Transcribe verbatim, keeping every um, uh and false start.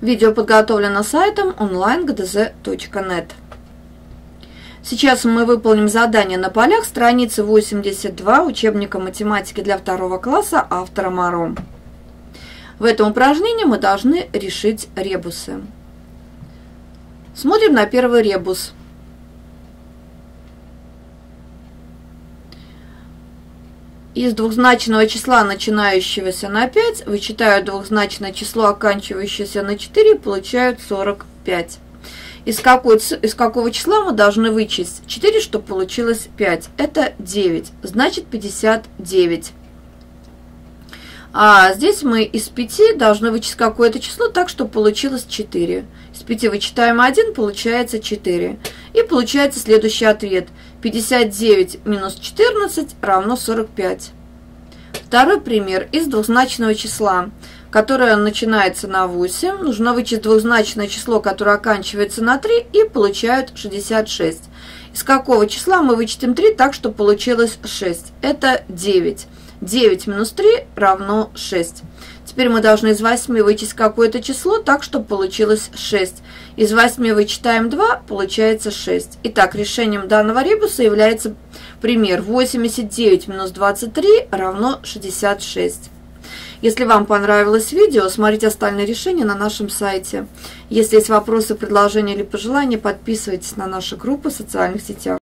Видео подготовлено сайтом онлайн точка джи ди зет точка нет. Сейчас мы выполним задание на полях страницы восемьдесят два учебника математики для второго класса автора Моро. В этом упражнении мы должны решить ребусы. Смотрим на первый ребус. Из двухзначного числа, начинающегося на пять, вычитаю двухзначное число, оканчивающееся на четыре, и получаю сорок пять. Из, какой, из какого числа мы должны вычесть четыре, чтобы получилось пять? Это девять, значит пятьдесят девять. А здесь мы из пяти должны вычесть какое-то число так, чтобы получилось четыре. Из пяти вычитаем один, получается четыре. И получается следующий ответ. пятьдесят девять минус четырнадцать равно сорок пять. Второй пример. Из двухзначного числа, которое начинается на восемь, нужно вычесть двухзначное число, которое оканчивается на три, и получают шестьдесят шесть. Из какого числа мы вычтем три так, что получилось шесть? Это девять. девять минус три равно шесть. Теперь мы должны из восьми вычесть какое-то число так, чтобы получилось шесть. Из восьми вычитаем два, получается шесть. Итак, решением данного ребуса является пример восемьдесят девять минус двадцать три равно шестьдесят шесть. Если вам понравилось видео, смотрите остальные решения на нашем сайте. Если есть вопросы, предложения или пожелания, подписывайтесь на наши группы в социальных сетях.